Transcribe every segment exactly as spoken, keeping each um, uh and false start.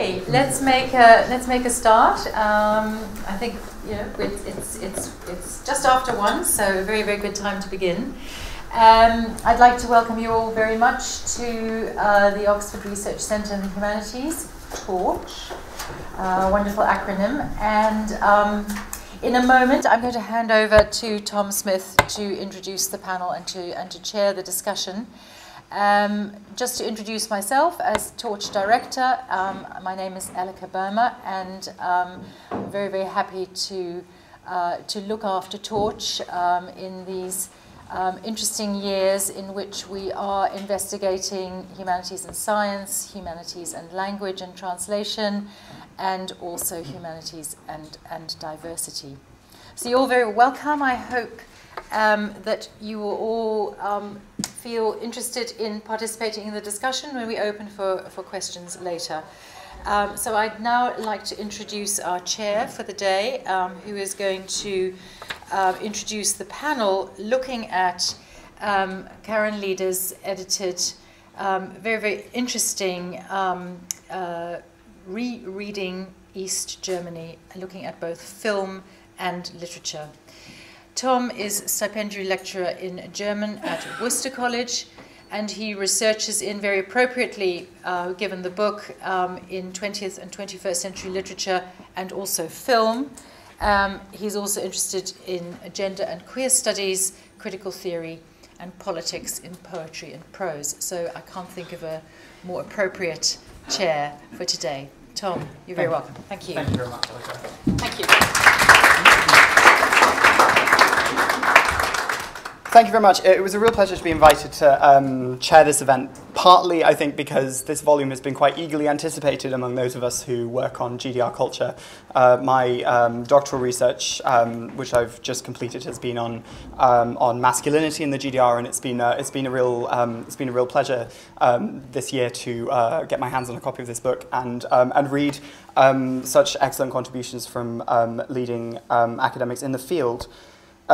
Okay, let's make a let's make a start. Um, I think you know it's it's it's it's just after one, so very very good time to begin. Um, I'd like to welcome you all very much to uh, the Oxford Research Centre in the Humanities, TORCH, uh, wonderful acronym. And um, in a moment, I'm going to hand over to Tom Smith to introduce the panel and to and to chair the discussion. Um, just to introduce myself as TORCH Director, um, my name is Elika Burma, and um, I'm very, very happy to, uh, to look after TORCH um, in these um, interesting years in which we are investigating humanities and science, humanities and language and translation, and also humanities and, and diversity. So you're all very welcome. I hope Um, that you will all um, feel interested in participating in the discussion when we open for, for questions later. Um, so I'd now like to introduce our chair for the day, um, who is going to uh, introduce the panel looking at um, Karen Leeder's edited, um, very, very interesting um, uh, rereading East Germany, looking at both film and literature. Tom is stipendiary lecturer in German at Worcester College, and he researches in, very appropriately, uh, given the book, um, in twentieth and twenty-first century literature and also film. Um, he's also interested in gender and queer studies, critical theory, and politics in poetry and prose. So I can't think of a more appropriate chair for today. Tom, you're very welcome. Thank you. Thank you very much. Thank you. Thank you very much. It was a real pleasure to be invited to um, chair this event, partly, I think, because this volume has been quite eagerly anticipated among those of us who work on G D R culture. Uh, my um, doctoral research, um, which I've just completed, has been on um, on masculinity in the G D R, and it's been a, it's been a real um, it's been a real pleasure um, this year to uh, get my hands on a copy of this book and um, and read um, such excellent contributions from um, leading um, academics in the field.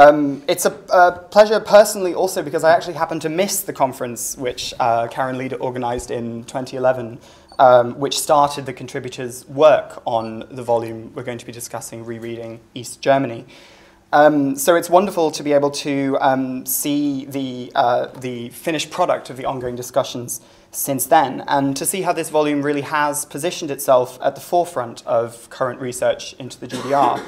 Um, it's a, a pleasure personally also because I actually happened to miss the conference which uh, Karen Leeder organised in twenty eleven, um, which started the contributors' work on the volume we're going to be discussing, Rereading East Germany. Um, so it's wonderful to be able to um, see the, uh, the finished product of the ongoing discussions since then, and to see how this volume really has positioned itself at the forefront of current research into the G D R.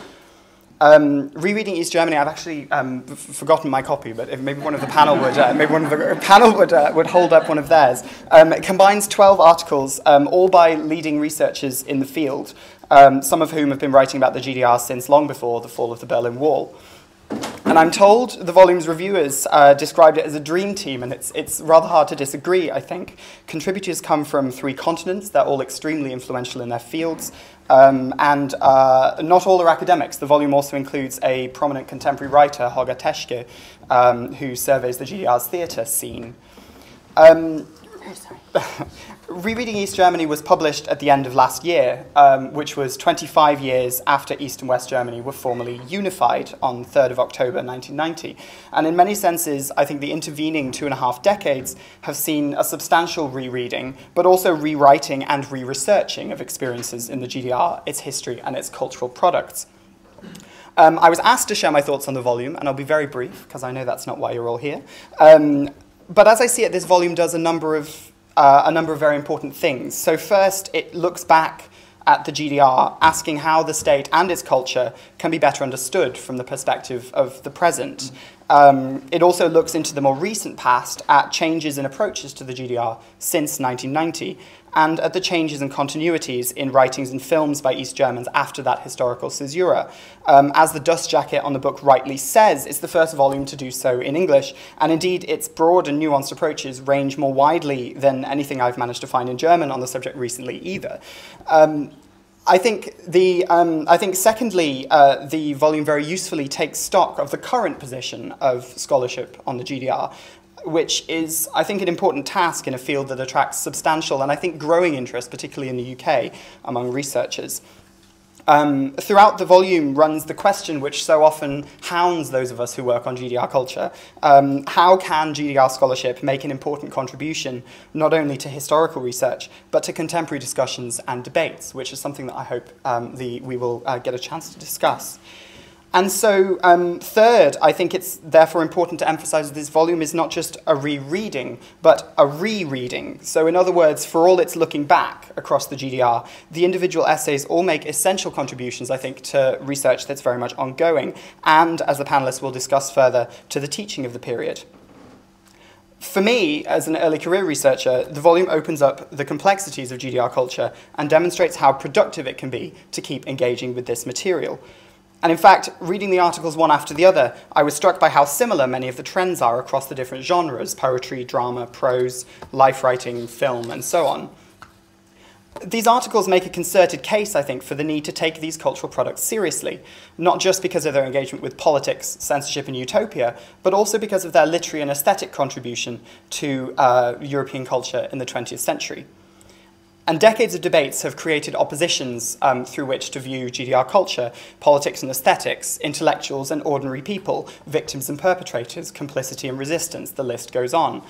Um, rereading East Germany, I've actually um, f forgotten my copy, but if maybe one of the panel would, uh, maybe one of the panel would uh, would hold up one of theirs. Um, it combines twelve articles, um, all by leading researchers in the field, um, some of whom have been writing about the G D R since long before the fall of the Berlin Wall. And I'm told the volume's reviewers uh, described it as a dream team, and it's, it's rather hard to disagree, I think. Contributors come from three continents, they're all extremely influential in their fields, um, and uh, not all are academics. The volume also includes a prominent contemporary writer, Holger Teschke, um, who surveys the G D R's theatre scene. Um, Rereading East Germany was published at the end of last year, um, which was twenty-five years after East and West Germany were formally unified on third of October nineteen ninety. And in many senses, I think the intervening two and a half decades have seen a substantial rereading, but also rewriting and re-researching of experiences in the G D R, its history and its cultural products. Um, I was asked to share my thoughts on the volume, and I'll be very brief, because I know that's not why you're all here. Um, But as I see it, this volume does a number of, uh, a number of very important things. So first, it looks back at the G D R, asking how the state and its culture can be better understood from the perspective of the present. Um, it also looks into the more recent past at changes in approaches to the G D R since nineteen ninety, and at the changes and continuities in writings and films by East Germans after that historical caesura. Um, as the dust jacket on the book rightly says, it's the first volume to do so in English, and indeed its broad and nuanced approaches range more widely than anything I've managed to find in German on the subject recently either. Um, I think, the, um, I think secondly, uh, the volume very usefully takes stock of the current position of scholarship on the G D R, which is, I think, an important task in a field that attracts substantial and, I think, growing interest, particularly in the U K, among researchers. Um, throughout the volume runs the question which so often hounds those of us who work on G D R culture. Um, how can G D R scholarship make an important contribution not only to historical research but to contemporary discussions and debates, which is something that I hope um, the, we will uh, get a chance to discuss. And so um, third, I think it's therefore important to emphasize that this volume is not just a rereading, but a rereading. So in other words, for all it's looking back across the G D R, the individual essays all make essential contributions, I think, to research that's very much ongoing, and, as the panelists will discuss further, to the teaching of the period. For me, as an early career researcher, the volume opens up the complexities of G D R culture and demonstrates how productive it can be to keep engaging with this material. And in fact, reading the articles one after the other, I was struck by how similar many of the trends are across the different genres: poetry, drama, prose, life writing, film, and so on. These articles make a concerted case, I think, for the need to take these cultural products seriously, not just because of their engagement with politics, censorship, and utopia, but also because of their literary and aesthetic contribution to uh, European culture in the twentieth century. And decades of debates have created oppositions um, through which to view G D R culture, politics and aesthetics, intellectuals and ordinary people, victims and perpetrators, complicity and resistance, the list goes on.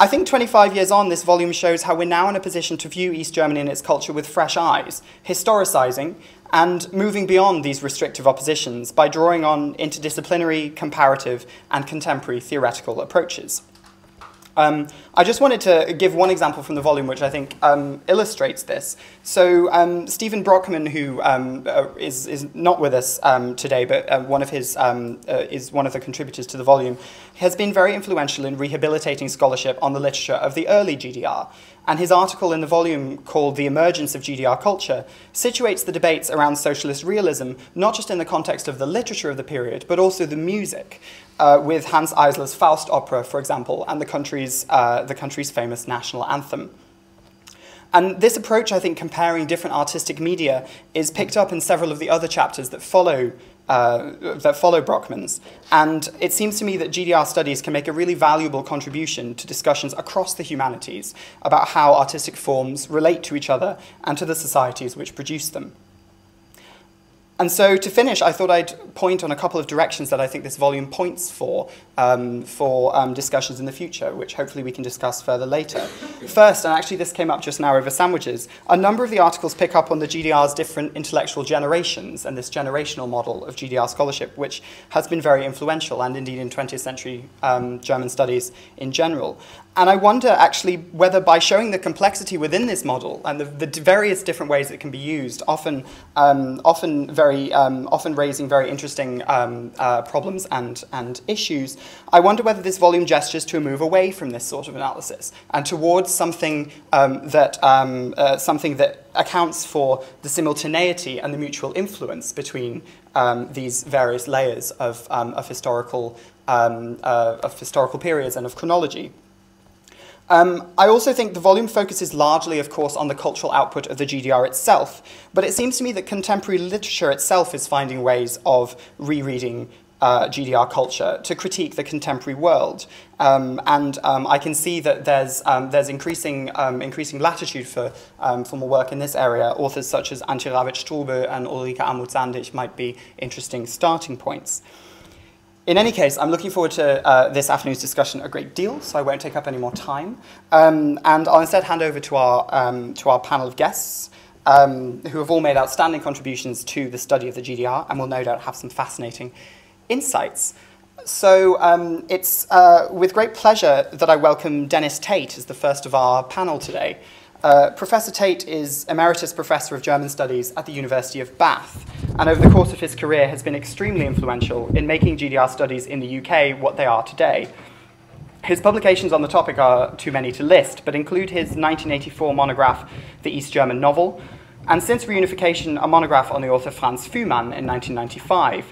I think twenty-five years on, this volume shows how we're now in a position to view East Germany and its culture with fresh eyes, historicising and moving beyond these restrictive oppositions by drawing on interdisciplinary, comparative and contemporary theoretical approaches. Um, I just wanted to give one example from the volume which I think um, illustrates this. So um, Stephen Brockman, who um, uh, is, is not with us um, today, but uh, one of his, um, uh, is one of the contributors to the volume, has been very influential in rehabilitating scholarship on the literature of the early G D R. And his article in the volume called The Emergence of G D R Culture situates the debates around socialist realism not just in the context of the literature of the period, but also the music. Uh, with Hans Eisler's Faust opera, for example, and the country's, uh, the country's famous national anthem. And this approach, I think, comparing different artistic media, is picked up in several of the other chapters that follow, uh, that follow Brockman's. And it seems to me that G D R studies can make a really valuable contribution to discussions across the humanities about how artistic forms relate to each other and to the societies which produce them. And so to finish, I thought I'd point on a couple of directions that I think this volume points for, um, for um, discussions in the future, which hopefully we can discuss further later. First, and actually this came up just now over sandwiches, a number of the articles pick up on the G D R's different intellectual generations and this generational model of G D R scholarship, which has been very influential and indeed in twentieth century um, German studies in general. And I wonder actually whether by showing the complexity within this model and the, the various different ways it can be used, often, um, often, very, um, often raising very interesting um, uh, problems and, and issues, I wonder whether this volume gestures to a move away from this sort of analysis and towards something um, that, um, uh, something that accounts for the simultaneity and the mutual influence between um, these various layers of, um, of, historical, um, uh, of historical periods and of chronology. Um, I also think the volume focuses largely, of course, on the cultural output of the G D R itself, but it seems to me that contemporary literature itself is finding ways of rereading uh, G D R culture to critique the contemporary world. Um, and um, I can see that there's, um, there's increasing, um, increasing latitude for, um, for more work in this area. Authors such as Antje Ravitsch-Strube and Ulrike Almut Sandig might be interesting starting points. In any case, I'm looking forward to uh, this afternoon's discussion a great deal, so I won't take up any more time. Um, and I'll instead hand over to our, um, to our panel of guests, um, who have all made outstanding contributions to the study of the G D R and will no doubt have some fascinating insights. So um, it's uh, with great pleasure that I welcome Dennis Tate as the first of our panel today. Uh, Professor Tate is Emeritus Professor of German Studies at the University of Bath, and over the course of his career has been extremely influential in making G D R studies in the U K what they are today. His publications on the topic are too many to list, but include his nineteen eighty-four monograph, The East German Novel, and since reunification, a monograph on the author Franz Fühmann in nineteen ninety-five.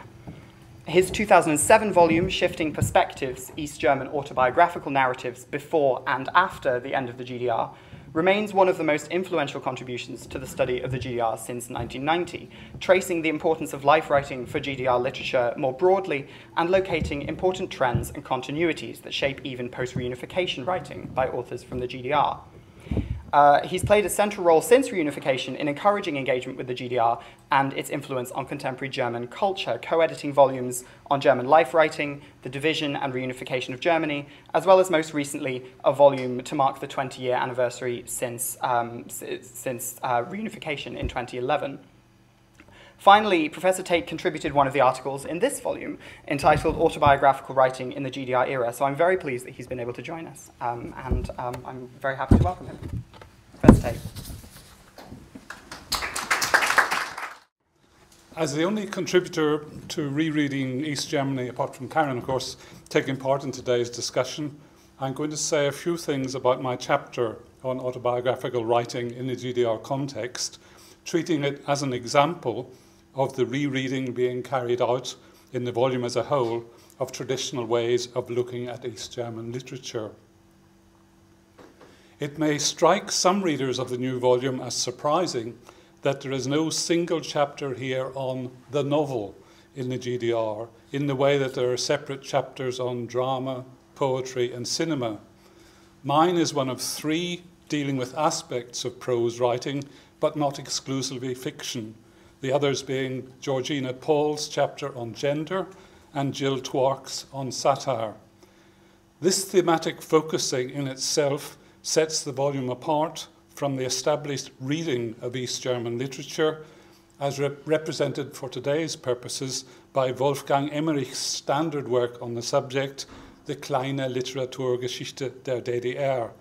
His two thousand seven volume, Shifting Perspectives, East German Autobiographical Narratives Before and After the End of the G D R, remains one of the most influential contributions to the study of the G D R since nineteen ninety, tracing the importance of life writing for G D R literature more broadly and locating important trends and continuities that shape even post-reunification writing by authors from the G D R. Uh, he's played a central role since reunification in encouraging engagement with the G D R and its influence on contemporary German culture, co-editing volumes on German life writing, the division and reunification of Germany, as well as most recently a volume to mark the twenty-year anniversary since, um, since uh, reunification in twenty eleven. Finally, Professor Tate contributed one of the articles in this volume entitled Autobiographical Writing in the G D R Era, so I'm very pleased that he's been able to join us, um, and um, I'm very happy to welcome him. Professor Tate. As the only contributor to rereading East Germany, apart from Karen, of course, taking part in today's discussion, I'm going to say a few things about my chapter on autobiographical writing in the G D R context, treating it as an example of the rereading being carried out in the volume as a whole of traditional ways of looking at East German literature. It may strike some readers of the new volume as surprising that there is no single chapter here on the novel in the G D R, in the way that there are separate chapters on drama, poetry, and cinema. Mine is one of three dealing with aspects of prose writing, but not exclusively fiction, the others being Georgina Paul's chapter on gender and Jill Twark's on satire. This thematic focusing in itself sets the volume apart from the established reading of East German literature as rep represented for today's purposes by Wolfgang Emmerich's standard work on the subject, Die kleine Literaturgeschichte der D D R,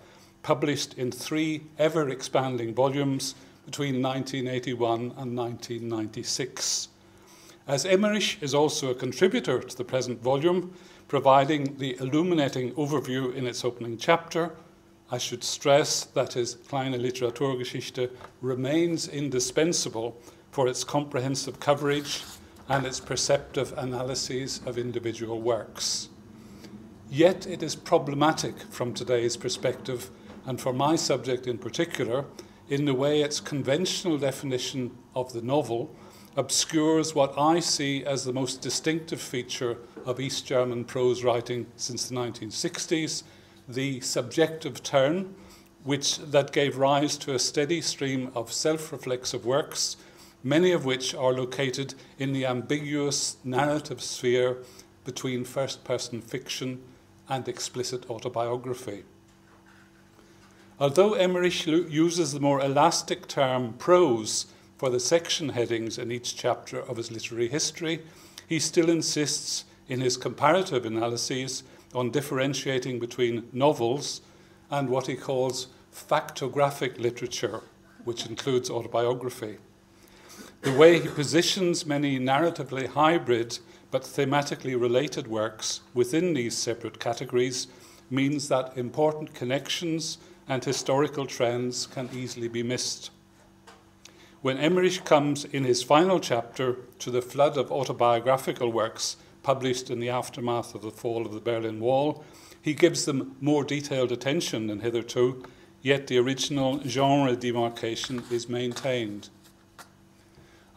published in three ever-expanding volumes between nineteen eighty-one and nineteen ninety-six. As Emmerich is also a contributor to the present volume, providing the illuminating overview in its opening chapter, I should stress that his Kleine Literaturgeschichte remains indispensable for its comprehensive coverage and its perceptive analyses of individual works. Yet it is problematic from today's perspective, and for my subject in particular, in the way its conventional definition of the novel obscures what I see as the most distinctive feature of East German prose writing since the nineteen sixties, the subjective turn which that gave rise to a steady stream of self-reflexive works, many of which are located in the ambiguous narrative sphere between first-person fiction and explicit autobiography. Although Emmerich uses the more elastic term prose for the section headings in each chapter of his literary history, he still insists in his comparative analyses on differentiating between novels and what he calls factographic literature, which includes autobiography. The way he positions many narratively hybrid but thematically related works within these separate categories means that important connections and historical trends can easily be missed. When Emmerich comes in his final chapter to the flood of autobiographical works published in the aftermath of the fall of the Berlin Wall, he gives them more detailed attention than hitherto, yet the original genre demarcation is maintained.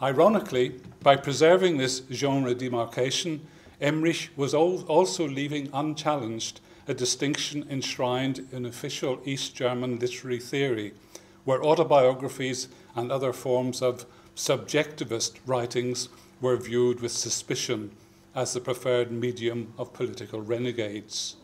Ironically, by preserving this genre demarcation, Emmerich was al- also leaving unchallenged a distinction enshrined in official East German literary theory, where autobiographies and other forms of subjectivist writings were viewed with suspicion as the preferred medium of political renegades.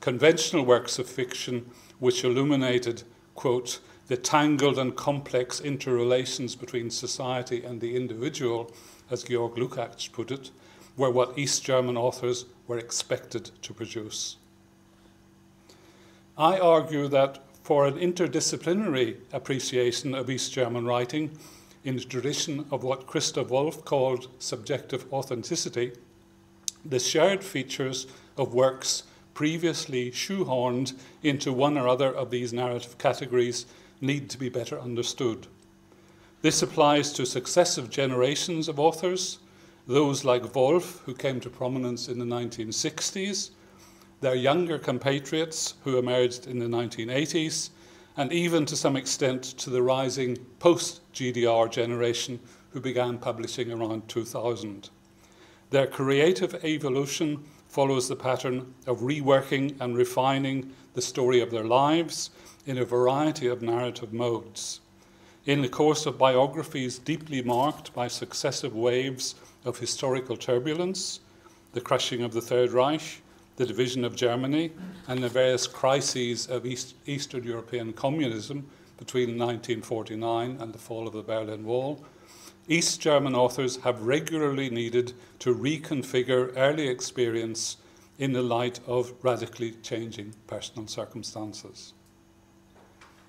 Conventional works of fiction which illuminated, quote, the tangled and complex interrelations between society and the individual, as Georg Lukács put it, were what East German authors were expected to produce. I argue that for an interdisciplinary appreciation of East German writing in the tradition of what Christa Wolf called subjective authenticity, the shared features of works previously shoehorned into one or other of these narrative categories need to be better understood. This applies to successive generations of authors, those like Wolf, who came to prominence in the nineteen sixties, their younger compatriots who emerged in the nineteen eighties, and even to some extent to the rising post-G D R generation who began publishing around two thousand. Their creative evolution follows the pattern of reworking and refining the story of their lives in a variety of narrative modes. In the course of biographies deeply marked by successive waves of historical turbulence, the crushing of the Third Reich, the division of Germany, and the various crises of East, Eastern European communism between nineteen forty-nine and the fall of the Berlin Wall, East German authors have regularly needed to reconfigure early experience in the light of radically changing personal circumstances.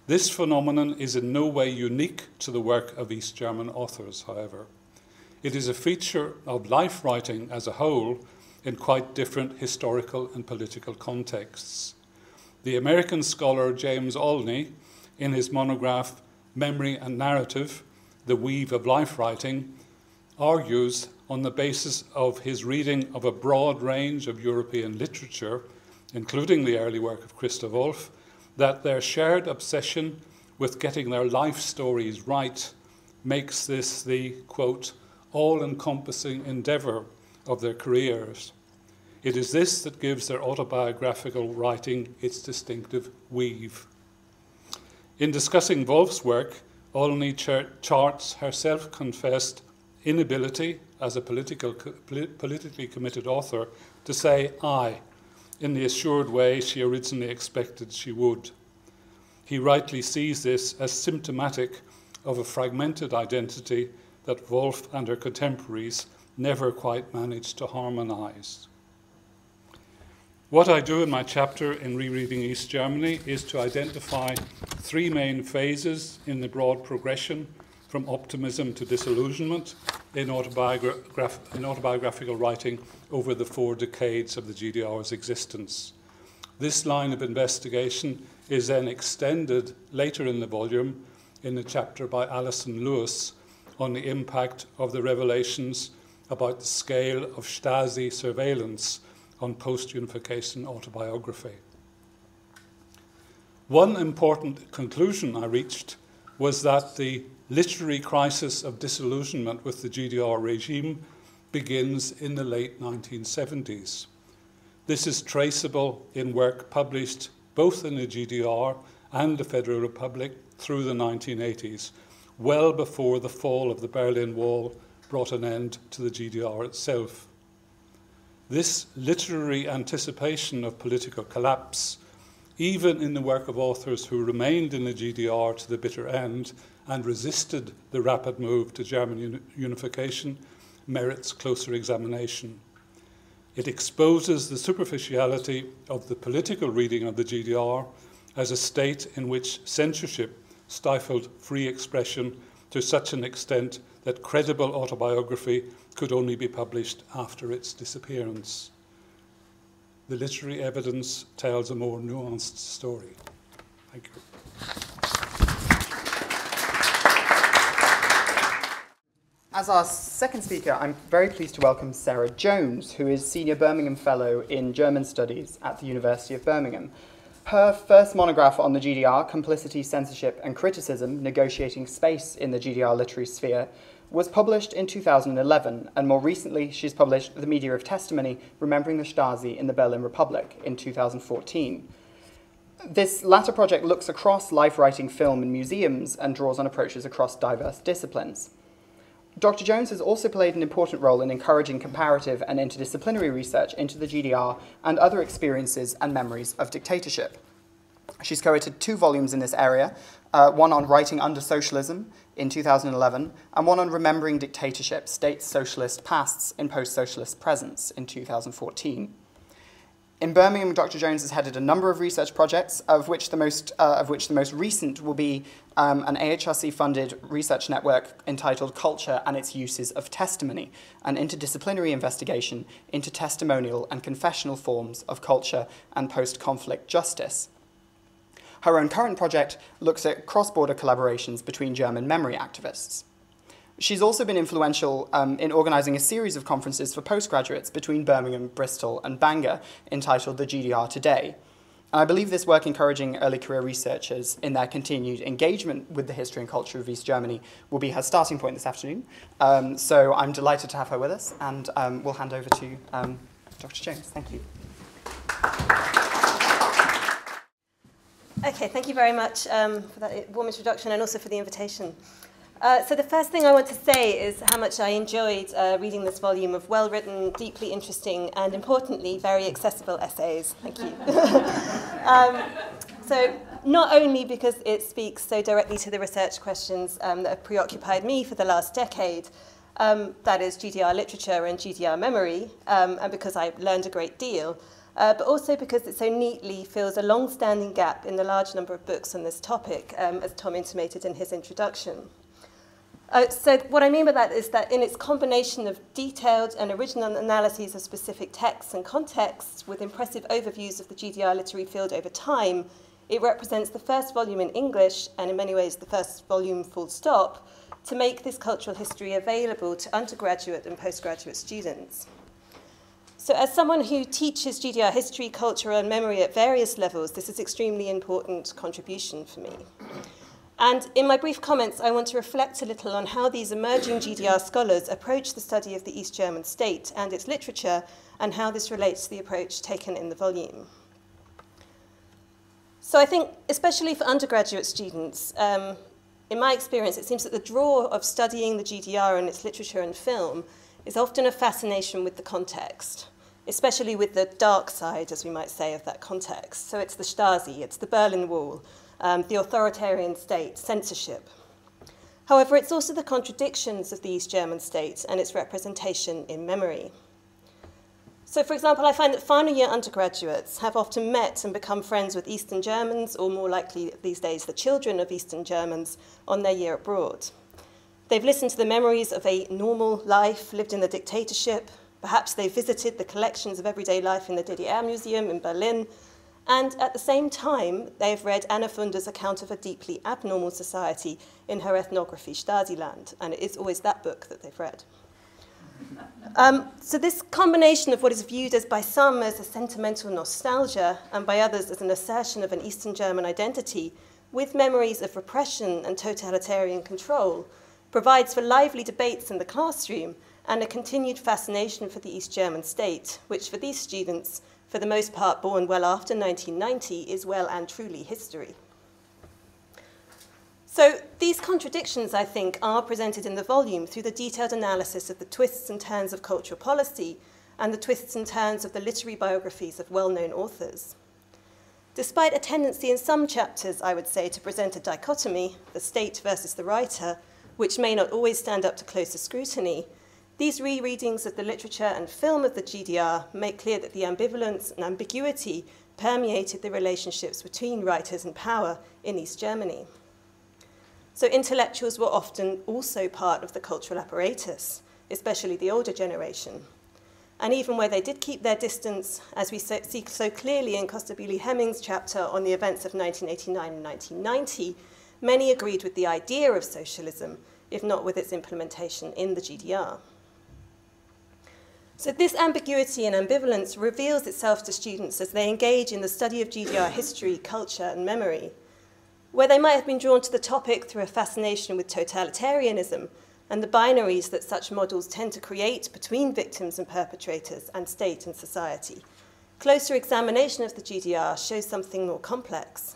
This phenomenon is in no way unique to the work of East German authors, however. It is a feature of life writing as a whole in quite different historical and political contexts. The American scholar James Olney, in his monograph, Memory and Narrative, The Weave of Life Writing, argues on the basis of his reading of a broad range of European literature, including the early work of Christa Wolf, that their shared obsession with getting their life stories right makes this the, quote, all-encompassing endeavor of their careers. It is this that gives their autobiographical writing its distinctive weave. In discussing Wolf's work, Olney charts her self-confessed inability as a political, politically committed author to say I in the assured way she originally expected she would. He rightly sees this as symptomatic of a fragmented identity that Wolf and her contemporaries never quite managed to harmonize. What I do in my chapter in Rereading East Germany is to identify three main phases in the broad progression from optimism to disillusionment in, autobiograph in autobiographical writing over the four decades of the G D R's existence. This line of investigation is then extended later in the volume in the chapter by Alison Lewis on the impact of the revelations about the scale of Stasi surveillance on post-unification autobiography. One important conclusion I reached was that the literary crisis of disillusionment with the G D R regime begins in the late nineteen seventies. This is traceable in work published both in the G D R and the Federal Republic through the nineteen eighties, well before the fall of the Berlin Wall brought an end to the G D R itself. This literary anticipation of political collapse, even in the work of authors who remained in the G D R to the bitter end and resisted the rapid move to German unification, merits closer examination. It exposes the superficiality of the political reading of the G D R as a state in which censorship stifled free expression to such an extent that credible autobiography could only be published after its disappearance. The literary evidence tells a more nuanced story. Thank you. As our second speaker, I'm very pleased to welcome Sarah Jones, who is Senior Birmingham Fellow in German Studies at the University of Birmingham. Her first monograph on the G D R, Complicity, Censorship and Criticism, Negotiating Space in the G D R Literary Sphere, was published in two thousand eleven, and more recently she's published The Media of Testimony, Remembering the Stasi in the Berlin Republic in two thousand fourteen. This latter project looks across life writing, film and museums, and draws on approaches across diverse disciplines. Doctor Jones has also played an important role in encouraging comparative and interdisciplinary research into the G D R and other experiences and memories of dictatorship. She's co-edited two volumes in this area, uh, one on writing under socialism in two thousand eleven, and one on remembering dictatorship, state socialist pasts in post-socialist presence in two thousand fourteen. In Birmingham, Doctor Jones has headed a number of research projects, of which the most, uh, of which the most recent will be um, an A H R C-funded research network entitled Culture and its Uses of Testimony, an interdisciplinary investigation into testimonial and confessional forms of culture and post-conflict justice. Her own current project looks at cross-border collaborations between German memory activists. She's also been influential um, in organising a series of conferences for postgraduates between Birmingham, Bristol and Bangor, entitled The G D R Today. I believe this work encouraging early career researchers in their continued engagement with the history and culture of East Germany will be her starting point this afternoon. Um, so I'm delighted to have her with us, and um, we'll hand over to um, Doctor Jones. Thank you. Okay, thank you very much um, for that warm introduction and also for the invitation. Uh, so the first thing I want to say is how much I enjoyed uh, reading this volume of well-written, deeply interesting, and importantly, very accessible essays. Thank you. um, so not only because it speaks so directly to the research questions um, that have preoccupied me for the last decade, um, that is G D R literature and G D R memory, um, and because I learned a great deal, Uh, but also because it so neatly fills a long-standing gap in the large number of books on this topic, um, as Tom intimated in his introduction. Uh, so what I mean by that is that in its combination of detailed and original analyses of specific texts and contexts with impressive overviews of the G D R literary field over time, it represents the first volume in English, and in many ways the first volume full stop, to make this cultural history available to undergraduate and postgraduate students. So as someone who teaches G D R history, culture, and memory at various levels, this is an extremely important contribution for me. And in my brief comments, I want to reflect a little on how these emerging G D R scholars approach the study of the East German state and its literature, and how this relates to the approach taken in the volume. So I think, especially for undergraduate students, um, in my experience, it seems that the draw of studying the G D R and its literature and film is often a fascination with the context, especially with the dark side, as we might say, of that context. So it's the Stasi, it's the Berlin Wall, um, the authoritarian state, censorship. However, it's also the contradictions of the East German state and its representation in memory. So, for example, I find that final year undergraduates have often met and become friends with Eastern Germans, or more likely these days, the children of Eastern Germans, on their year abroad. They've listened to the memories of a normal life lived in the dictatorship. Perhaps they visited the collections of everyday life in the D D R Museum in Berlin. And at the same time, they've read Anna Funder's account of a deeply abnormal society in her ethnography, Stasiland. And it is always that book that they've read. Um, so this combination of what is viewed as by some as a sentimental nostalgia and by others as an assertion of an Eastern German identity, with memories of repression and totalitarian control, provides for lively debates in the classroom and a continued fascination for the East German state, which for these students, for the most part born well after nineteen ninety, is well and truly history. So these contradictions, I think, are presented in the volume through the detailed analysis of the twists and turns of cultural policy and the twists and turns of the literary biographies of well-known authors. Despite a tendency in some chapters, I would say, to present a dichotomy, the state versus the writer, which may not always stand up to closer scrutiny, these rereadings of the literature and film of the G D R make clear that the ambivalence and ambiguity permeated the relationships between writers and power in East Germany. So intellectuals were often also part of the cultural apparatus, especially the older generation. And even where they did keep their distance, as we see so clearly in Costabile-Hemming's chapter on the events of nineteen eighty-nine and nineteen ninety, many agreed with the idea of socialism, if not with its implementation in the G D R. So this ambiguity and ambivalence reveals itself to students as they engage in the study of G D R history, culture, and memory. Where they might have been drawn to the topic through a fascination with totalitarianism and the binaries that such models tend to create between victims and perpetrators and state and society, closer examination of the G D R shows something more complex.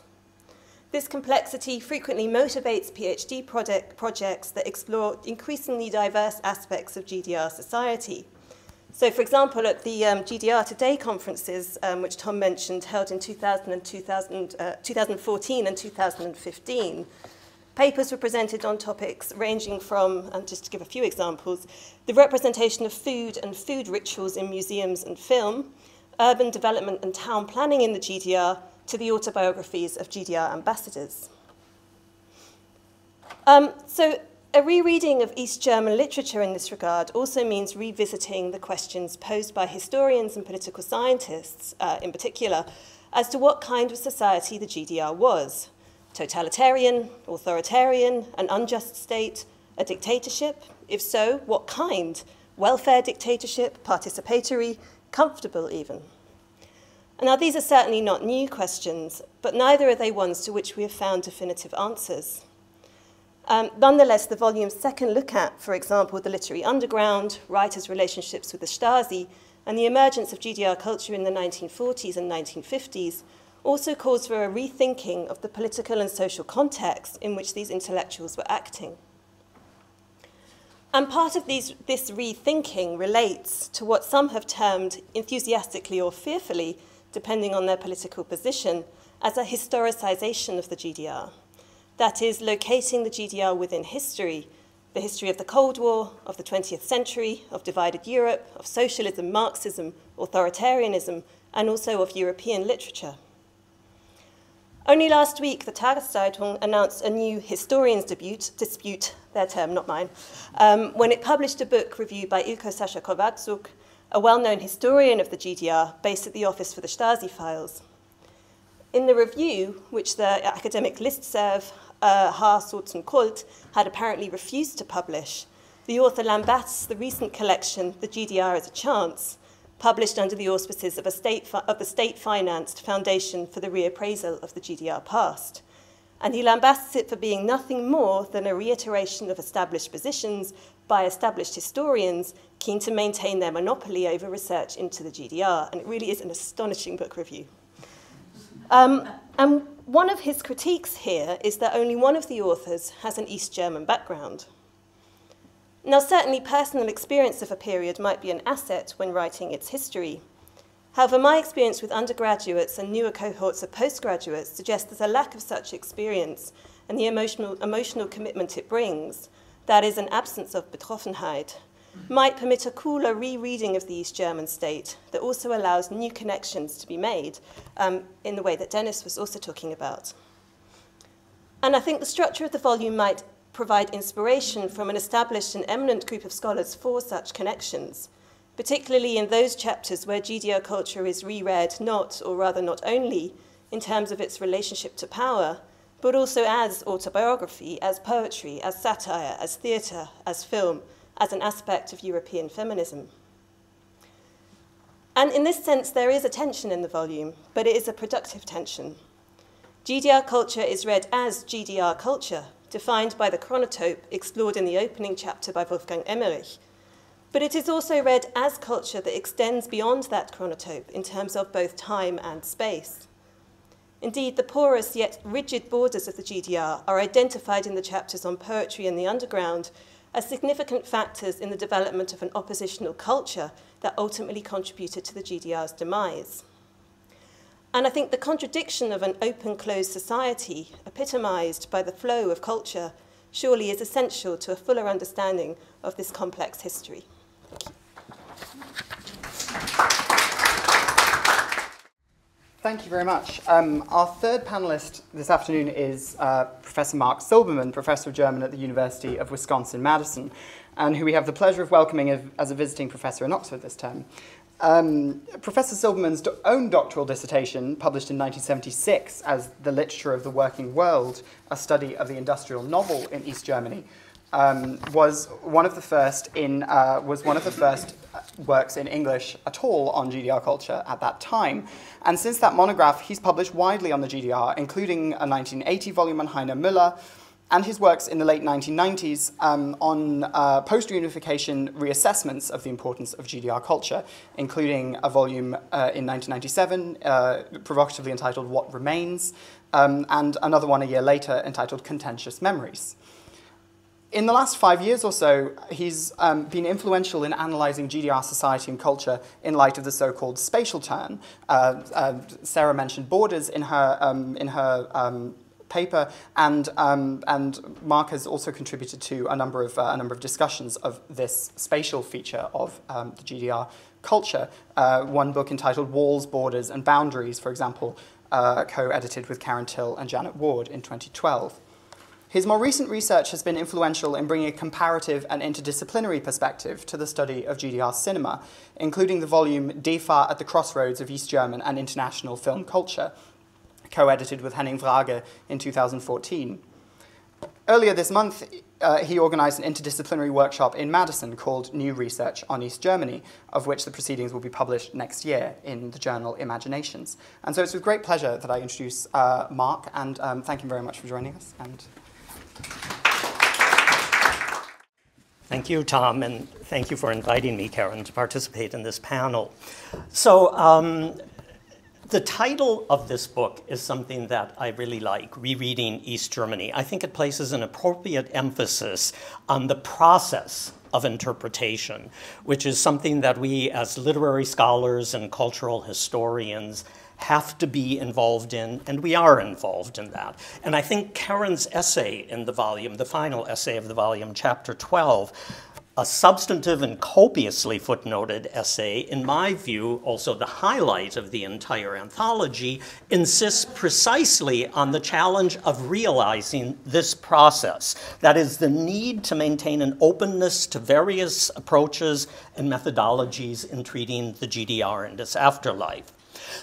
This complexity frequently motivates PhD project projects that explore increasingly diverse aspects of G D R society. So, for example, at the um, G D R Today conferences, um, which Tom mentioned, held in two thousand and two thousand, uh, two thousand fourteen and two thousand fifteen, papers were presented on topics ranging from, and just to give a few examples, the representation of food and food rituals in museums and film, urban development and town planning in the G D R, to the autobiographies of G D R ambassadors. Um, so a rereading of East German literature in this regard also means revisiting the questions posed by historians and political scientists, uh, in particular, as to what kind of society the G D R was. Totalitarian, authoritarian, an unjust state, a dictatorship? If so, what kind? Welfare dictatorship, participatory, comfortable even. And now these are certainly not new questions, but neither are they ones to which we have found definitive answers. Um, nonetheless, the volume's second look at, for example, the literary underground, writers' relationships with the Stasi, and the emergence of G D R culture in the nineteen forties and nineteen fifties also calls for a rethinking of the political and social context in which these intellectuals were acting. And part of these, this rethinking relates to what some have termed, enthusiastically or fearfully, depending on their political position, as a historicization of the G D R. That is, locating the G D R within history, the history of the Cold War, of the twentieth century, of divided Europe, of socialism, Marxism, authoritarianism, and also of European literature. Only last week, the Tageszeitung announced a new historian's debut, dispute, their term, not mine, um, when it published a book reviewed by Ilko Sascha Kovaczuk, a well-known historian of the G D R based at the Office for the Stasi Files. In the review, which the academic listserv uh, Haas, Sorts and Kult had apparently refused to publish, the author lambasts the recent collection, The G D R as a Chance, published under the auspices of a state of the state-financed Foundation for the Reappraisal of the G D R Past. And he lambasts it for being nothing more than a reiteration of established positions by established historians keen to maintain their monopoly over research into the G D R. And it really is an astonishing book review. Um, and one of his critiques here is that only one of the authors has an East German background. Now, certainly personal experience of a period might be an asset when writing its history. However, my experience with undergraduates and newer cohorts of postgraduates suggests that a lack of such experience and the emotional, emotional commitment it brings, that is, an absence of Betroffenheit, might permit a cooler rereading of the East German state that also allows new connections to be made um, in the way that Dennis was also talking about. And I think the structure of the volume might provide inspiration from an established and eminent group of scholars for such connections, particularly in those chapters where G D R culture is reread not, or rather not only, in terms of its relationship to power, but also as autobiography, as poetry, as satire, as theatre, as film, as an aspect of European feminism. And in this sense, there is a tension in the volume, but it is a productive tension. G D R culture is read as G D R culture, defined by the chronotope explored in the opening chapter by Wolfgang Emmerich. But it is also read as culture that extends beyond that chronotope in terms of both time and space. Indeed, the porous yet rigid borders of the G D R are identified in the chapters on poetry and the underground as significant factors in the development of an oppositional culture that ultimately contributed to the G D R's demise. And I think the contradiction of an open-closed society, epitomized by the flow of culture, surely is essential to a fuller understanding of this complex history. Thank you very much. Um, our third panelist this afternoon is uh, Professor Mark Silberman, Professor of German at the University of Wisconsin-Madison, and who we have the pleasure of welcoming as a visiting professor in Oxford this term. Um, Professor Silberman's do own doctoral dissertation, published in nineteen seventy-six as The Literature of the Working World, a study of the industrial novel in East Germany, um, was one of the first in uh, was one of the first works in English at all on G D R culture at that time. And since that monograph, he's published widely on the G D R, including a nineteen eighty volume on Heiner Müller, and his works in the late nineteen nineties um, on uh, post-reunification reassessments of the importance of G D R culture, including a volume uh, in nineteen ninety-seven uh, provocatively entitled What Remains, um, and another one a year later entitled Contentious Memories. In the last five years or so, he's um, been influential in analysing G D R society and culture in light of the so-called spatial turn. Uh, uh, Sarah mentioned Borders in her, um, in her um, paper, and um, and Mark has also contributed to a number of uh, a number of discussions of this spatial feature of um, the G D R culture. Uh, one book entitled Walls, Borders, and Boundaries, for example, uh, co-edited with Karen Till and Janet Ward in twenty twelve. His more recent research has been influential in bringing a comparative and interdisciplinary perspective to the study of G D R cinema, including the volume DEFA at the Crossroads of East German and International Film Culture, co-edited with Henning Wrage in two thousand fourteen. Earlier this month, uh, he organised an interdisciplinary workshop in Madison called New Research on East Germany, of which the proceedings will be published next year in the journal Imaginations. And so it's with great pleasure that I introduce uh, Mark, and um, thank you very much for joining us. And thank you, Tom, and thank you for inviting me, Karen, to participate in this panel. So um, the title of this book is something that I really like, Rereading East Germany. I think it places an appropriate emphasis on the process of interpretation, which is something that we as literary scholars and cultural historians have to be involved in, and we are involved in that. And I think Karen's essay in the volume, the final essay of the volume, chapter twelve, a substantive and copiously footnoted essay, in my view, also the highlight of the entire anthology, insists precisely on the challenge of realizing this process. That is, the need to maintain an openness to various approaches and methodologies in treating the G D R and its afterlife.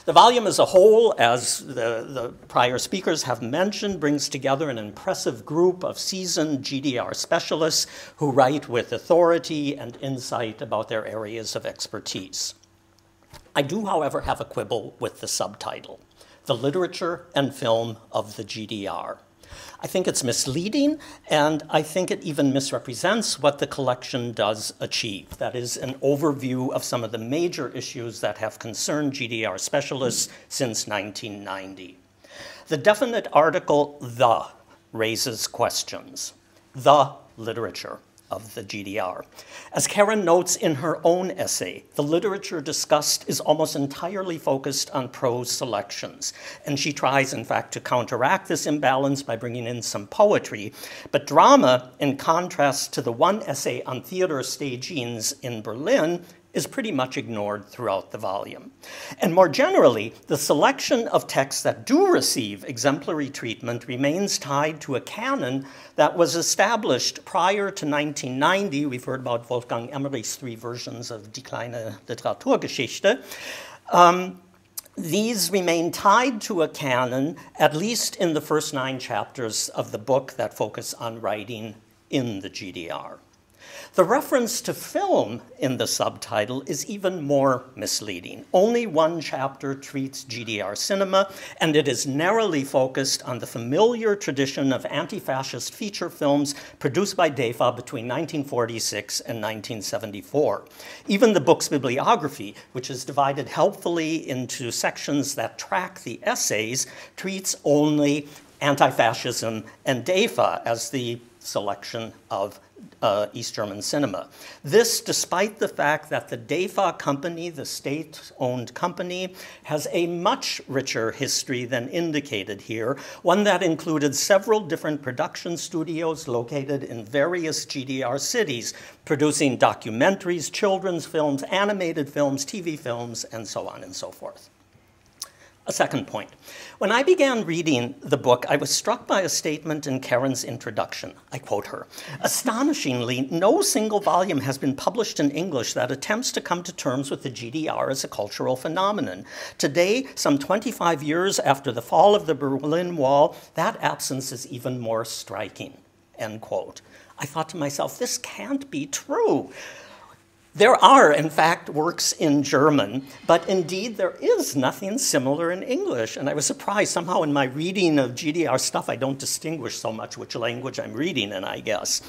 The volume as a whole, as the, the prior speakers have mentioned, brings together an impressive group of seasoned G D R specialists who write with authority and insight about their areas of expertise. I do, however, have a quibble with the subtitle, The Literature and Film of the G D R. I think it's misleading, and I think it even misrepresents what the collection does achieve. That is, an overview of some of the major issues that have concerned G D R specialists since nineteen ninety. The definite article, the, raises questions. The literature of the G D R. As Karen notes in her own essay, the literature discussed is almost entirely focused on prose selections, and she tries, in fact, to counteract this imbalance by bringing in some poetry, but drama, in contrast to the one essay on theater stagings in Berlin, is pretty much ignored throughout the volume. And more generally, the selection of texts that do receive exemplary treatment remains tied to a canon that was established prior to nineteen ninety. We've heard about Wolfgang Emmerich's three versions of Die kleine Literaturgeschichte. Um, These remain tied to a canon, at least in the first nine chapters of the book that focus on writing in the G D R. The reference to film in the subtitle is even more misleading. Only one chapter treats G D R cinema, and it is narrowly focused on the familiar tradition of anti-fascist feature films produced by DEFA between nineteen forty-six and nineteen seventy-four. Even the book's bibliography, which is divided helpfully into sections that track the essays, treats only anti-fascism and DEFA as the selection of Uh, East German cinema. This despite the fact that the DEFA company, the state-owned company, has a much richer history than indicated here, one that included several different production studios located in various G D R cities, producing documentaries, children's films, animated films, T V films, and so on and so forth. A second point. When I began reading the book, I was struck by a statement in Karen's introduction. I quote her, "Astonishingly, no single volume has been published in English that attempts to come to terms with the G D R as a cultural phenomenon. Today, some twenty-five years after the fall of the Berlin Wall, that absence is even more striking," end quote. I thought to myself, this can't be true. There are, in fact, works in German, but indeed there is nothing similar in English. And I was surprised, somehow in my reading of G D R stuff, I don't distinguish so much which language I'm reading in, I guess.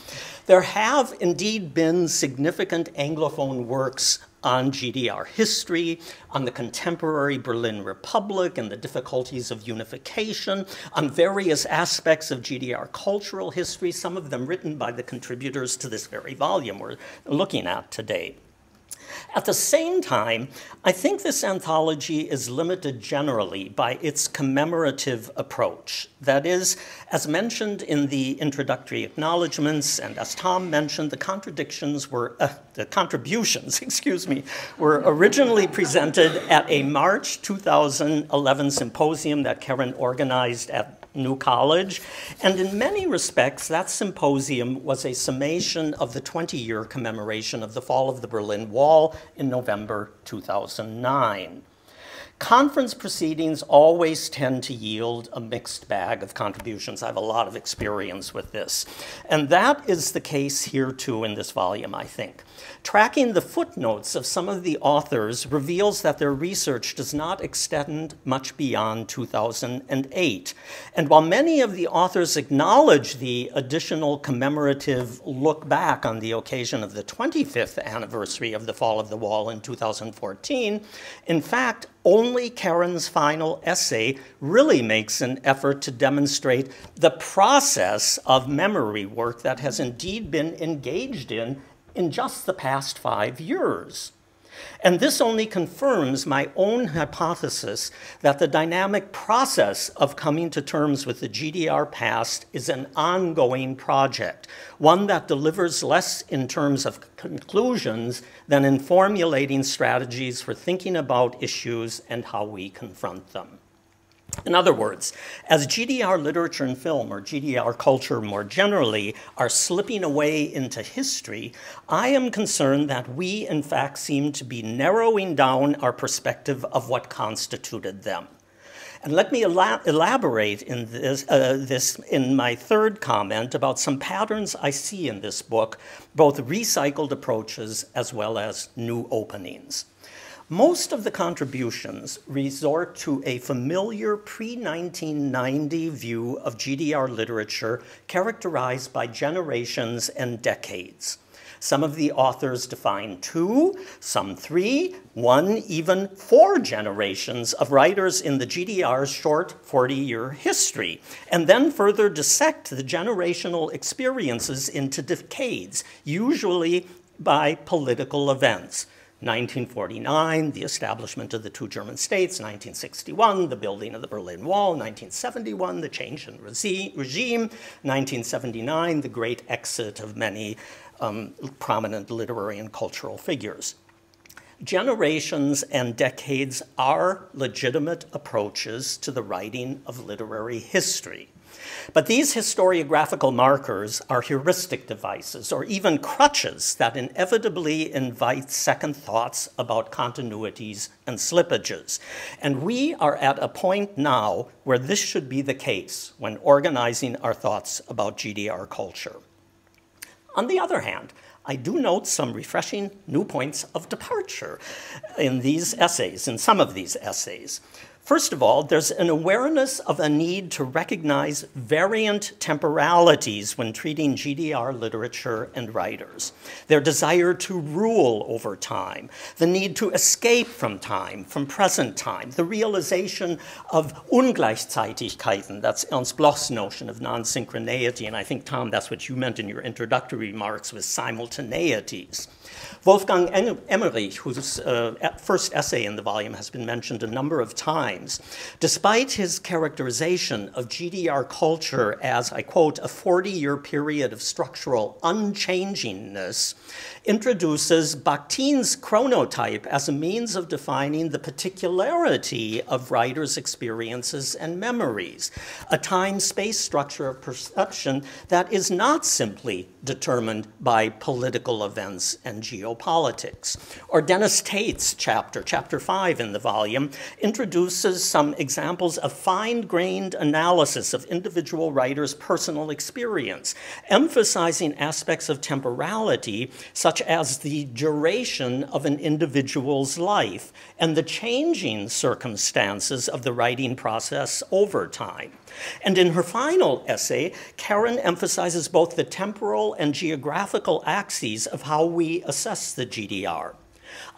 There have indeed been significant Anglophone works on G D R history, on the contemporary Berlin Republic and the difficulties of unification, on various aspects of G D R cultural history, some of them written by the contributors to this very volume we're looking at today. At the same time, I think this anthology is limited generally by its commemorative approach. That is, as mentioned in the introductory acknowledgments, and as Tom mentioned, the contradictions were, uh, the contributions, excuse me, were originally presented at a March two thousand eleven symposium that Karen organized at New College, and in many respects, that symposium was a summation of the twenty-year commemoration of the fall of the Berlin Wall in November two thousand nine. Conference proceedings always tend to yield a mixed bag of contributions. I have a lot of experience with this. And that is the case here too in this volume, I think. Tracking the footnotes of some of the authors reveals that their research does not extend much beyond two thousand eight. And while many of the authors acknowledge the additional commemorative look back on the occasion of the twenty-fifth anniversary of the fall of the wall in two thousand fourteen, in fact, only Karen's final essay really makes an effort to demonstrate the process of memory work that has indeed been engaged in in just the past five years. And this only confirms my own hypothesis that the dynamic process of coming to terms with the G D R past is an ongoing project, one that delivers less in terms of conclusions than in formulating strategies for thinking about issues and how we confront them. In other words, as G D R literature and film, or G D R culture more generally, are slipping away into history, I am concerned that we, in fact, seem to be narrowing down our perspective of what constituted them. And let me elab elaborate in this, uh, this in my third comment about some patterns I see in this book, both recycled approaches as well as new openings. Most of the contributions resort to a familiar pre nineteen ninety view of G D R literature characterized by generations and decades. Some of the authors define two, some three, one, even four generations of writers in the G D R's short forty-year history, and then further dissect the generational experiences into decades, usually by political events. nineteen forty-nine, the establishment of the two German states, nineteen sixty-one, the building of the Berlin Wall, nineteen seventy-one, the change in regime, nineteen seventy-nine, the great exit of many um, prominent literary and cultural figures. Generations and decades are legitimate approaches to the writing of literary history. But these historiographical markers are heuristic devices, or even crutches that inevitably invite second thoughts about continuities and slippages. And we are at a point now where this should be the case when organizing our thoughts about G D R culture. On the other hand, I do note some refreshing new points of departure in these essays, in some of these essays. First of all, there's an awareness of a need to recognize variant temporalities when treating G D R literature and writers, their desire to rule over time, the need to escape from time, from present time, the realization of Ungleichzeitigkeiten, that's Ernst Bloch's notion of non-synchroneity, and I think, Tom, that's what you meant in your introductory remarks with simultaneities. Wolfgang Emmerich, whose uh, first essay in the volume has been mentioned a number of times, despite his characterization of G D R culture as, I quote, a forty-year period of structural unchangingness, introduces Bakhtin's chronotype as a means of defining the particularity of writers' experiences and memories, a time-space structure of perception that is not simply determined by political events and geopolitics. Or Dennis Tate's chapter, chapter five in the volume, introduces some examples of fine-grained analysis of individual writers' personal experience, emphasizing aspects of temporality, such as the duration of an individual's life and the changing circumstances of the writing process over time. And in her final essay, Karen emphasizes both the temporal and geographical axes of how we assess the G D R.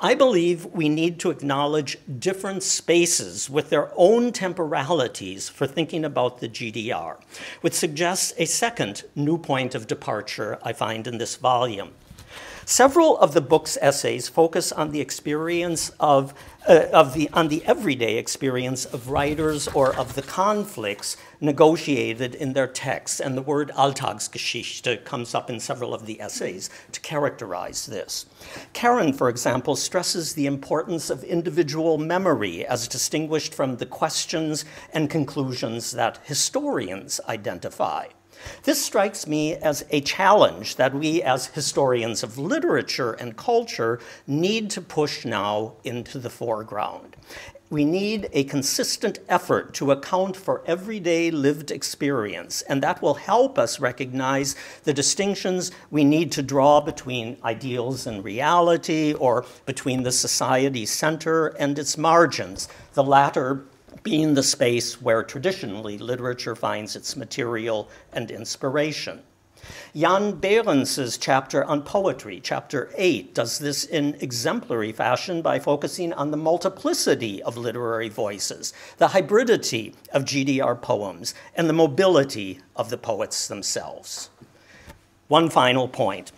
I believe we need to acknowledge different spaces with their own temporalities for thinking about the G D R, which suggests a second new point of departure I find in this volume. Several of the book's essays focus on the experience of, uh, of the, on the everyday experience of writers or of the conflicts negotiated in their texts, and the word Alltagsgeschichte comes up in several of the essays to characterize this. Karen, for example, stresses the importance of individual memory as distinguished from the questions and conclusions that historians identify. This strikes me as a challenge that we as historians of literature and culture need to push now into the foreground. We need a consistent effort to account for everyday lived experience, and that will help us recognize the distinctions we need to draw between ideals and reality, or between the society center and its margins, the latter being the space where traditionally literature finds its material and inspiration. Jan Behrens' chapter on poetry, chapter eight, does this in exemplary fashion by focusing on the multiplicity of literary voices, the hybridity of G D R poems, and the mobility of the poets themselves. One final point.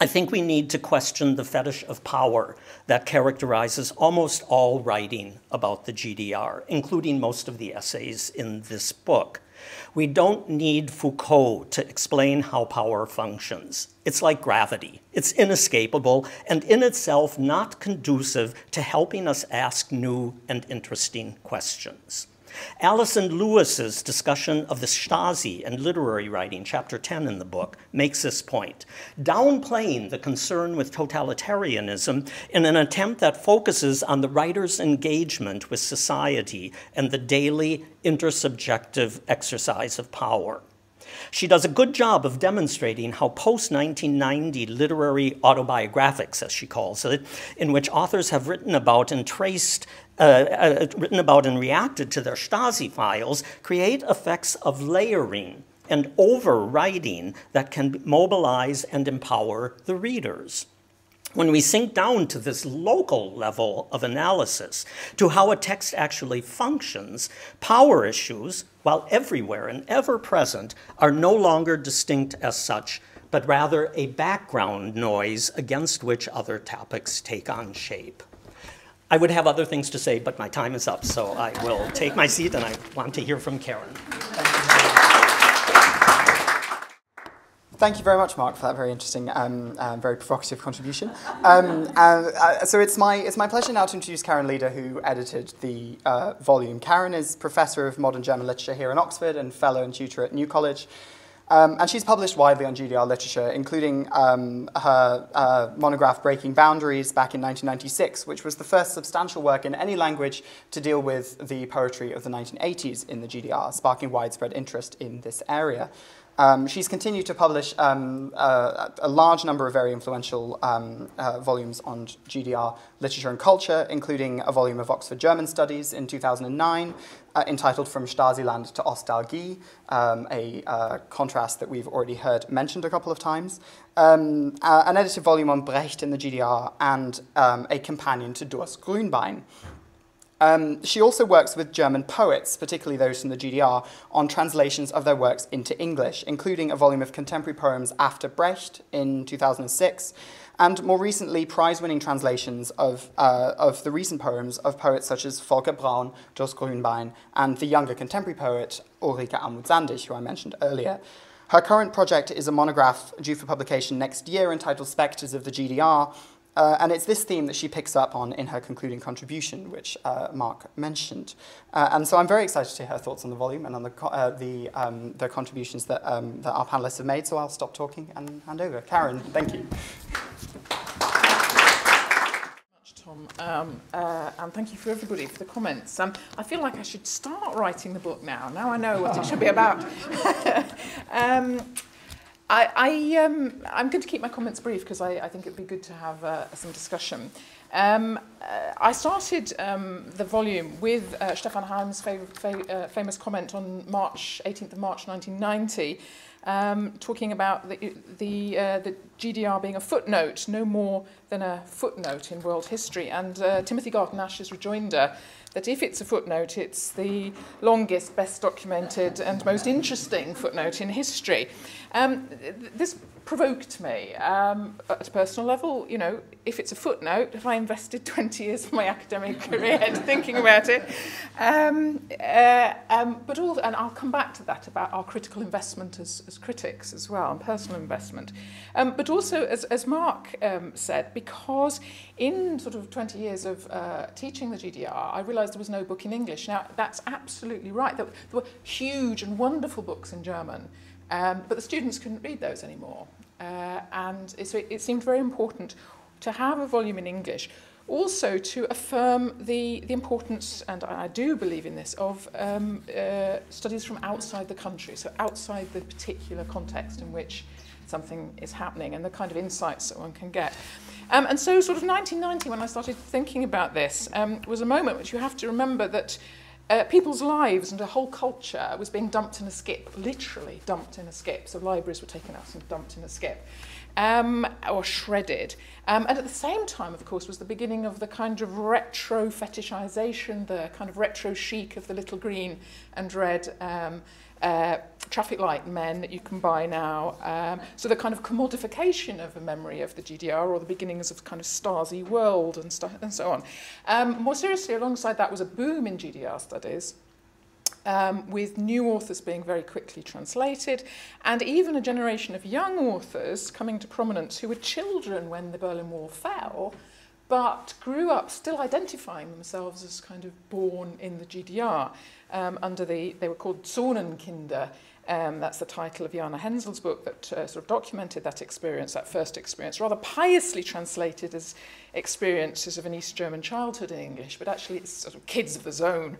I think we need to question the fetish of power that characterizes almost all writing about the G D R, including most of the essays in this book. We don't need Foucault to explain how power functions. It's like gravity. It's inescapable and in itself not conducive to helping us ask new and interesting questions. Alison Lewis's discussion of the Stasi and literary writing, chapter ten in the book, makes this point, downplaying the concern with totalitarianism in an attempt that focuses on the writer's engagement with society and the daily intersubjective exercise of power. She does a good job of demonstrating how post nineteen ninety literary autobiographics, as she calls it, in which authors have written about and traced Uh, uh, written about and reacted to their Stasi files, create effects of layering and overwriting that can mobilize and empower the readers. When we sink down to this local level of analysis, to how a text actually functions, power issues, while everywhere and ever present, are no longer distinct as such, but rather a background noise against which other topics take on shape. I would have other things to say, but my time is up, so I will take my seat, and I want to hear from Karen. Thank you very much, Mark, for that very interesting, um, um, very provocative contribution. Um, uh, so it's my, it's my pleasure now to introduce Karen Leeder, who edited the uh, volume. Karen is Professor of Modern German Literature here in Oxford and Fellow and Tutor at New College. Um, and she's published widely on G D R literature, including um, her uh, monograph Breaking Boundaries back in nineteen ninety-six, which was the first substantial work in any language to deal with the poetry of the nineteen eighties in the G D R, sparking widespread interest in this area. Um, she's continued to publish um, a, a large number of very influential um, uh, volumes on G D R literature and culture, including a volume of Oxford German Studies in two thousand nine, uh, entitled From Stasiland to Ostalgie, um, a uh, contrast that we've already heard mentioned a couple of times, um, uh, an edited volume on Brecht in the G D R, and um, a companion to Durs Grünbein. Um, she also works with German poets, particularly those from the G D R, on translations of their works into English, including a volume of contemporary poems after Brecht in two thousand six, and more recently prize-winning translations of, uh, of the recent poems of poets such as Volker Braun, Durs Grünbein, and the younger contemporary poet Ulrike Almut Sandig, who I mentioned earlier. Her current project is a monograph due for publication next year entitled Spectres of the G D R, Uh, and it's this theme that she picks up on in her concluding contribution, which uh, Mark mentioned. Uh, and so I'm very excited to hear her thoughts on the volume and on the, uh, the, um, the contributions that, um, that our panelists have made. So I'll stop talking and hand over. Karen, thank you. Tom, um, uh, and thank you for everybody for the comments. Um, I feel like I should start writing the book now. Now I know what it should be about. um, I, I, um, I'm going to keep my comments brief because I, I think it'd be good to have uh, some discussion. Um, uh, I started um, the volume with uh, Stefan Halm's fa fa uh, famous comment on March eighteenth of March nineteen ninety, um, talking about the, the, uh, the G D R being a footnote, no more than a footnote in world history. And uh, Timothy Garton Ash's rejoinder that if it's a footnote, it's the longest, best documented and most interesting footnote in history. Um, this provoked me um, at a personal level. You know, if it's a footnote, if I invested twenty years of my academic career into thinking about it. Um, uh, um, but all, and I'll come back to that about our critical investment as, as critics as well, and personal investment. Um, but also, as, as Mark um, said, because in sort of twenty years of uh, teaching the G D R, I realised there was no book in English. Now, that's absolutely right. There, there were huge and wonderful books in German, um, but the students couldn't read those anymore. Uh, and so it, it seemed very important to have a volume in English also to affirm the, the importance, and I do believe in this, of um, uh, studies from outside the country, so outside the particular context in which something is happening and the kind of insights that one can get. Um, and so sort of nineteen ninety, when I started thinking about this, um, was a moment which you have to remember that uh, people's lives and a whole culture was being dumped in a skip, literally dumped in a skip. So libraries were taken out and dumped in a skip. Um, or shredded. Um, and at the same time, of course, was the beginning of the kind of retro fetishization, the kind of retro chic of the little green and red um, uh, traffic light men that you can buy now. Um, so the kind of commodification of a memory of the G D R, or the beginnings of kind of Stasi world and stuff and so on. Um, more seriously, alongside that was a boom in G D R studies. Um, with new authors being very quickly translated, and even a generation of young authors coming to prominence who were children when the Berlin Wall fell, but grew up still identifying themselves as kind of born in the G D R. Um, under the, they were called Zonenkinder. Um, that's the title of Jana Hensel's book that uh, sort of documented that experience, that first experience, rather piously translated as experiences of an East German childhood in English, but actually it's sort of kids of the zone.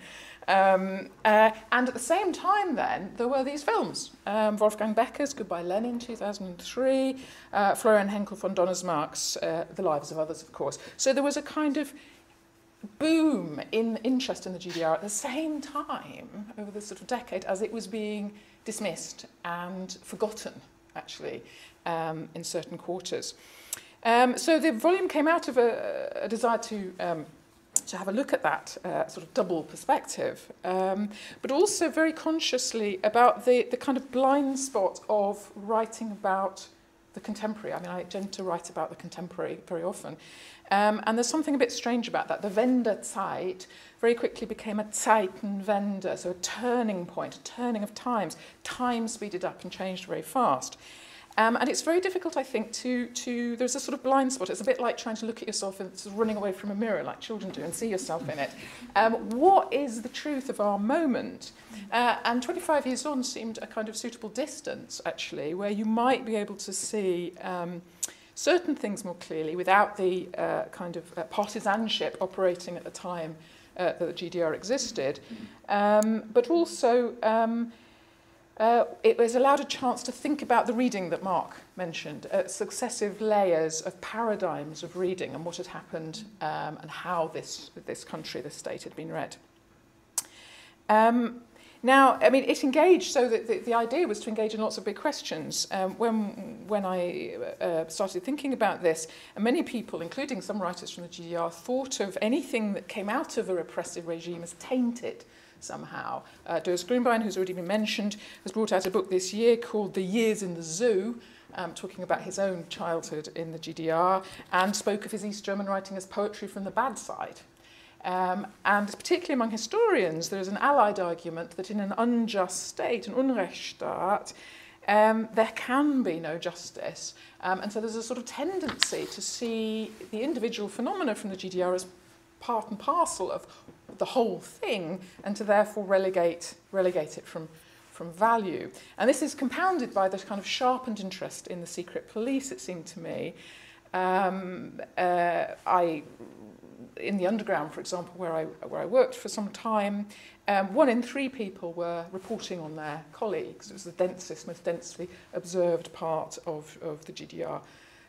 Um, uh, and at the same time then, there were these films. Um, Wolfgang Becker's Goodbye Lenin, two thousand three, uh, Florian Henkel von Donnersmarck's uh, The Lives of Others, of course. So there was a kind of boom in interest in the G D R at the same time, over this sort of decade, as it was being dismissed and forgotten, actually, um, in certain quarters. Um, so the volume came out of a, a desire to... Um, to have a look at that uh, sort of double perspective, um, but also very consciously about the, the kind of blind spot of writing about the contemporary. I mean, I tend to write about the contemporary very often, um, and there's something a bit strange about that. The Wendezeit very quickly became a Zeitenwende, so a turning point, a turning of times. Time speeded up and changed very fast. Um, and it's very difficult, I think, to, to, there's a sort of blind spot. It's a bit like trying to look at yourself and sort of running away from a mirror like children do and see yourself in it. Um, what is the truth of our moment? Uh, and twenty-five years on seemed a kind of suitable distance, actually, where you might be able to see um, certain things more clearly without the uh, kind of uh, partisanship operating at the time uh, that the G D R existed. Um, but also... Um, Uh, it was allowed a chance to think about the reading that Mark mentioned, uh, successive layers of paradigms of reading and what had happened um, and how this, this country, this state had been read. Um, now, I mean, it engaged, so that the, the idea was to engage in lots of big questions. Um, when, when I uh, started thinking about this, and many people, including some writers from the G D R, thought of anything that came out of a repressive regime as tainted somehow. Uh, Durs Grünbein, who's already been mentioned, has brought out a book this year called The Years in the Zoo, um, talking about his own childhood in the G D R, and spoke of his East German writing as poetry from the bad side. Um, and particularly among historians, there is an allied argument that in an unjust state, an Unrechtsstaat, um, there can be no justice. Um, and so there's a sort of tendency to see the individual phenomena from the G D R as part and parcel of the whole thing, and to therefore relegate, relegate it from, from value. And this is compounded by this kind of sharpened interest in the secret police, it seemed to me. Um, uh, I, in the underground, for example, where I, where I worked for some time, um, one in three people were reporting on their colleagues. It was the densest, most densely observed part of, of the G D R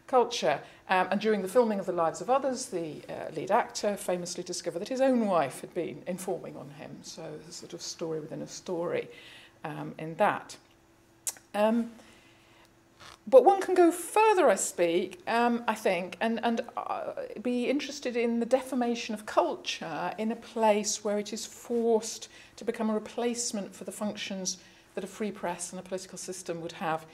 culture. Um, and during the filming of The Lives of Others, the uh, lead actor famously discovered that his own wife had been informing on him. So there's a sort of story within a story um, in that. Um, but one can go further, I speak, um, I think, and, and uh, be interested in the defamation of culture in a place where it is forced to become a replacement for the functions that a free press and a political system would have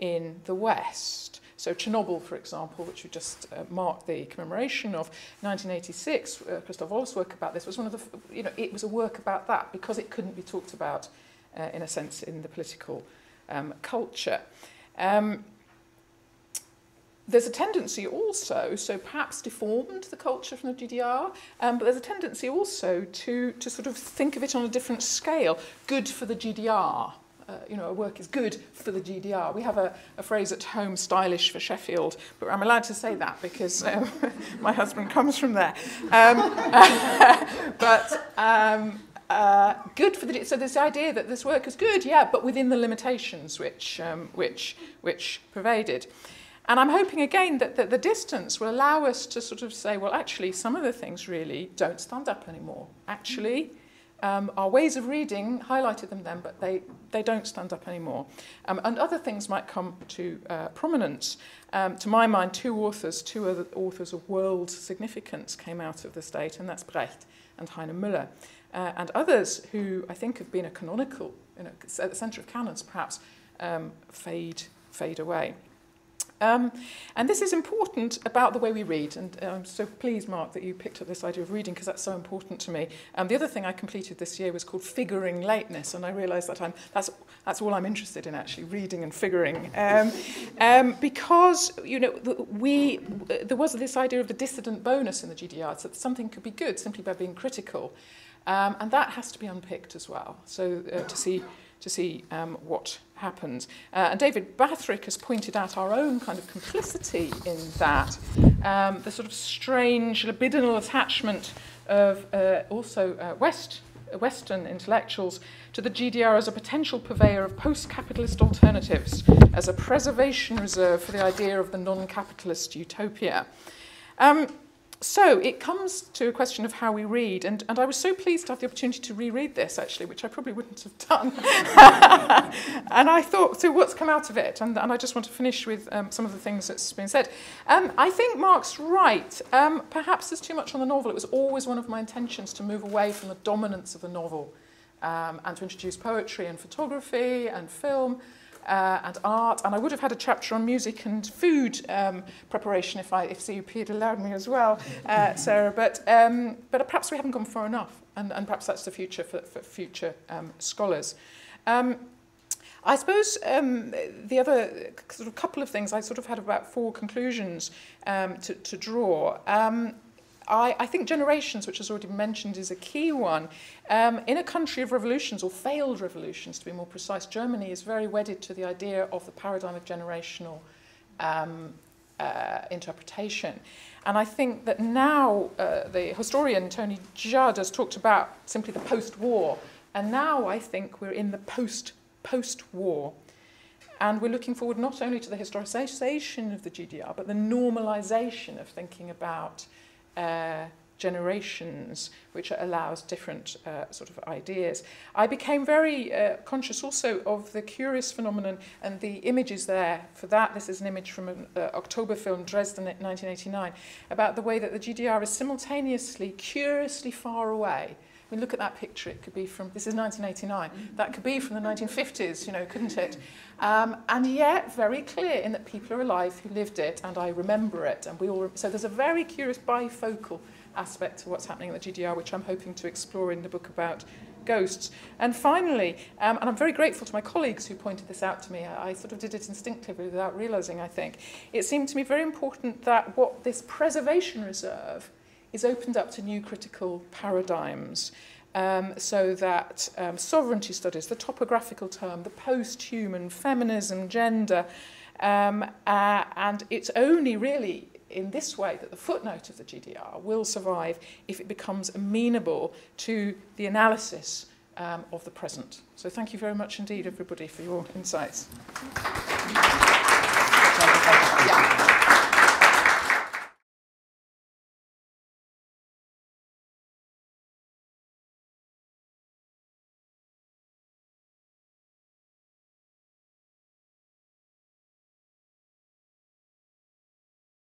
in the West. So Chernobyl, for example, which we just uh, marked the commemoration of, nineteen eighty-six, uh, Christa Wolf's work about this was one of the, you know, it was a work about that because it couldn't be talked about, uh, in a sense, in the political um, culture. Um, there's a tendency also, so perhaps deformed the culture from the G D R, um, but there's a tendency also to, to sort of think of it on a different scale, good for the G D R. Uh, you know, a work is good for the G D R. We have a, a phrase at home, stylish for Sheffield, but I'm allowed to say that because um, my husband comes from there. Um, but um, uh, good for the, so this idea that this work is good, yeah, but within the limitations which, um, which, which pervaded. And I'm hoping again that, that the distance will allow us to sort of say, well, actually, some of the things really don't stand up anymore. Actually, Um, our ways of reading, highlighted them then, but they, they don't stand up anymore. Um, and other things might come to uh, prominence. Um, to my mind, two authors, two other authors of world significance came out of the state, and that's Brecht and Heiner Müller. Uh, and others who I think have been a canonical, you know, at the centre of canons perhaps, um, fade, fade away. Um, and this is important about the way we read, and I'm so pleased, Mark, that you picked up this idea of reading, because that's so important to me. Um, the other thing I completed this year was called figuring lateness, and I realised that I'm, that's, that's all I'm interested in, actually, reading and figuring. Um, um, because, you know, we, there was this idea of the dissident bonus in the G D R, so that something could be good simply by being critical, um, and that has to be unpicked as well, so uh, to see... to see um, what happens. Uh, and David Bathrick has pointed out our own kind of complicity in that, um, the sort of strange libidinal attachment of uh, also uh, West, Western intellectuals to the G D R as a potential purveyor of post-capitalist alternatives, as a preservation reserve for the idea of the non-capitalist utopia. Um, So it comes to a question of how we read, and, and I was so pleased to have the opportunity to reread this, actually, which I probably wouldn't have done. And I thought, so what's come out of it? And, and I just want to finish with um, some of the things that's been said. Um, I think Mark's right. Um, perhaps there's too much on the novel. It was always one of my intentions to move away from the dominance of the novel um, and to introduce poetry and photography and film. Uh, and art, and I would have had a chapter on music and food um, preparation if, I, if C U P had allowed me as well, uh, Sarah, but, um, but perhaps we haven't gone far enough, and, and perhaps that's the future for, for future um, scholars. Um, I suppose um, the other sort of couple of things, I sort of had about four conclusions um, to, to draw. Um, I, I think generations, which has already been mentioned, is a key one. Um, in a country of revolutions, or failed revolutions, to be more precise, Germany is very wedded to the idea of the paradigm of generational um, uh, interpretation. And I think that now uh, the historian Tony Judd has talked about simply the post-war, and now I think we're in the post-post-war. And we're looking forward not only to the historicisation of the G D R, but the normalisation of thinking about Uh, generations, which allows different uh, sort of ideas. I became very uh, conscious also of the curious phenomenon, and the image is there for that. This is an image from an uh, October film, Dresden, nineteen eighty-nine, about the way that the G D R is simultaneously curiously far away. I mean, look at that picture. It could be from, this is nineteen eighty-nine, that could be from the nineteen fifties, you know, couldn't it? Um, and yet very clear in that people are alive who lived it, and I remember it, and we all, so there's a very curious bifocal aspect to what's happening at the G D R, which I'm hoping to explore in the book about ghosts. And finally, um, and I'm very grateful to my colleagues who pointed this out to me, I, I sort of did it instinctively without realising, I think, it seemed to me very important that what this preservation reserve is opened up to new critical paradigms, um, so that um, sovereignty studies, the topographical term, the post-human, feminism, gender, um, uh, and it's only really in this way that the footnote of the G D R will survive if it becomes amenable to the analysis um, of the present. So thank you very much indeed, everybody, for your insights.